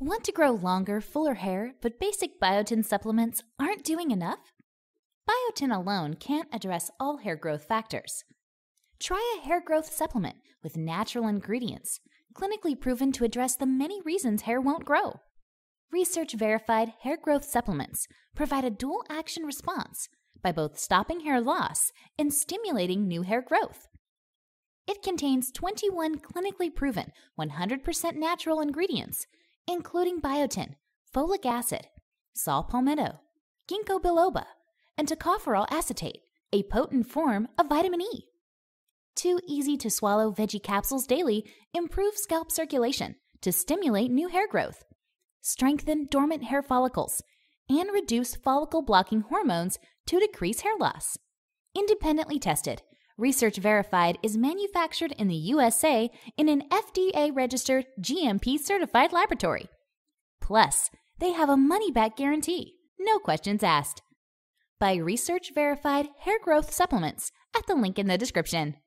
Want to grow longer, fuller hair, but basic biotin supplements aren't doing enough? Biotin alone can't address all hair growth factors. Try a hair growth supplement with natural ingredients, clinically proven to address the many reasons hair won't grow. Research Verified hair growth supplements provide a dual action response by both stopping hair loss and stimulating new hair growth. It contains 21 clinically proven 100% natural ingredients, including biotin, folic acid, saw palmetto, ginkgo biloba, and tocopheryl acetate, a potent form of vitamin E. 2 easy-to-swallow veggie capsules daily improve scalp circulation to stimulate new hair growth, strengthen dormant hair follicles, and reduce follicle-blocking hormones to decrease hair loss. Independently tested, Research Verified is manufactured in the USA in an FDA-registered, GMP-certified laboratory. Plus, they have a money-back guarantee, no questions asked. Buy Research Verified hair growth supplements at the link in the description.